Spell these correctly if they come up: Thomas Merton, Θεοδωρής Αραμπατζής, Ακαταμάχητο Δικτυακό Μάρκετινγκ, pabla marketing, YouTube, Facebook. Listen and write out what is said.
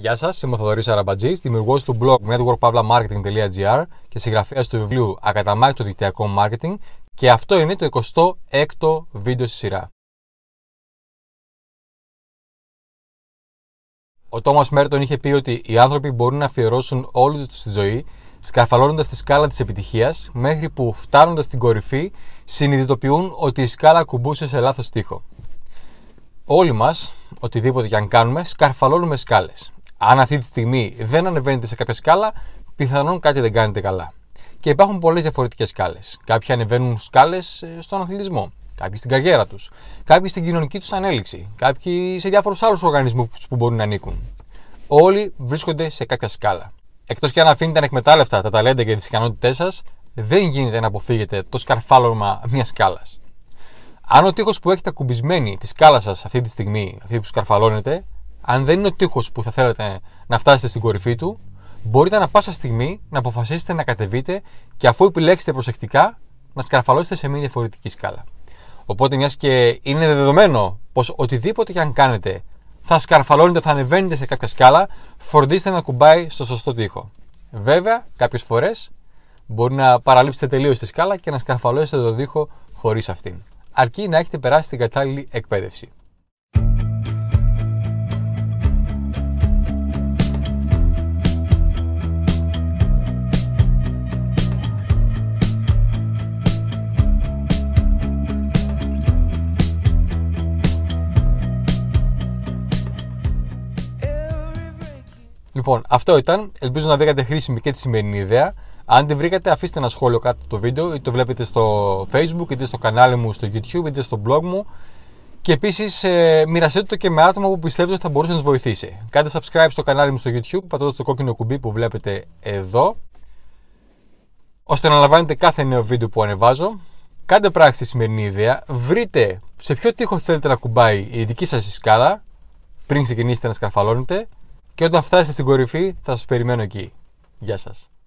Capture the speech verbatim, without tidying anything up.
Γεια σας, είμαι ο Θεοδωρής Αραμπατζής, δημιουργός του blog network pabla marketing τελεία gr και συγγραφέας του βιβλίου Ακαταμάχητο Δικτυακό Μάρκετινγκ, και αυτό είναι το εικοστό έκτο βίντεο στη σειρά. Ο Thomas Merton είχε πει ότι οι άνθρωποι μπορούν να αφιερώσουν όλη τους τη ζωή σκαρφαλώνοντας τη σκάλα της επιτυχίας, μέχρι που φτάνοντας στην κορυφή συνειδητοποιούν ότι η σκάλα κουμπούσε σε λάθος τοίχο. Όλοι μας, οτιδήποτε και αν κάνουμε, σκαρφαλώνουμε σκάλες. Αν αυτή τη στιγμή δεν ανεβαίνετε σε κάποια σκάλα, πιθανόν κάτι δεν κάνετε καλά. Και υπάρχουν πολλές διαφορετικές σκάλες. Κάποιοι ανεβαίνουν σκάλες στον αθλητισμό, κάποιοι στην καριέρα τους, κάποιοι στην κοινωνική τους ανέλυξη, κάποιοι σε διάφορους άλλους οργανισμούς που μπορούν να ανήκουν. Όλοι βρίσκονται σε κάποια σκάλα. Εκτός και αν αφήνετε ανεκμετάλλευτα τα ταλέντα και τις ικανότητές σας, δεν γίνεται να αποφύγετε το σκαρφάλωμα μιας σκάλας. Αν ο τοίχος που έχετε ακουμπισμένη τη σκάλα σας αυτή τη στιγμή, αυτή που σκαρφαλώνετε, αν δεν είναι ο τοίχος που θα θέλετε να φτάσετε στην κορυφή του, μπορείτε ανά πάσα στιγμή να αποφασίσετε να κατεβείτε και, αφού επιλέξετε προσεκτικά, να σκαρφαλώσετε σε μια διαφορετική σκάλα. Οπότε, μιας και είναι δεδομένο πως οτιδήποτε και αν κάνετε θα σκαρφαλώνετε, θα ανεβαίνετε σε κάποια σκάλα, φροντίστε να κουμπάει στο σωστό τοίχο. Βέβαια, κάποιες φορές μπορεί να παραλείψετε τελείως τη σκάλα και να σκαρφαλώσετε το τοίχο χωρίς αυτήν, αρκεί να έχετε περάσει την κατάλληλη εκπαίδευση. Λοιπόν, αυτό ήταν. Ελπίζω να βρήκατε χρήσιμη και τη σημερινή ιδέα. Αν τη βρήκατε, αφήστε ένα σχόλιο κάτω από το βίντεο, είτε το βλέπετε στο Facebook, είτε στο κανάλι μου στο YouTube, είτε στο blog μου. Και επίσης, ε, μοιραστείτε το και με άτομα που πιστεύετε ότι θα μπορούσε να σας βοηθήσει. Κάντε subscribe στο κανάλι μου στο YouTube, πατώντας το κόκκινο κουμπί που βλέπετε εδώ, ώστε να λαμβάνετε κάθε νέο βίντεο που ανεβάζω. Κάντε πράξη τη σημερινή ιδέα. Βρείτε σε ποιο τοίχο θέλετε να κουμπάει η δική σας σκάλα πριν ξεκινήσετε να σκαρφαλώνετε. Και όταν φτάσετε στην κορυφή, θα σας περιμένω εκεί. Γεια σας.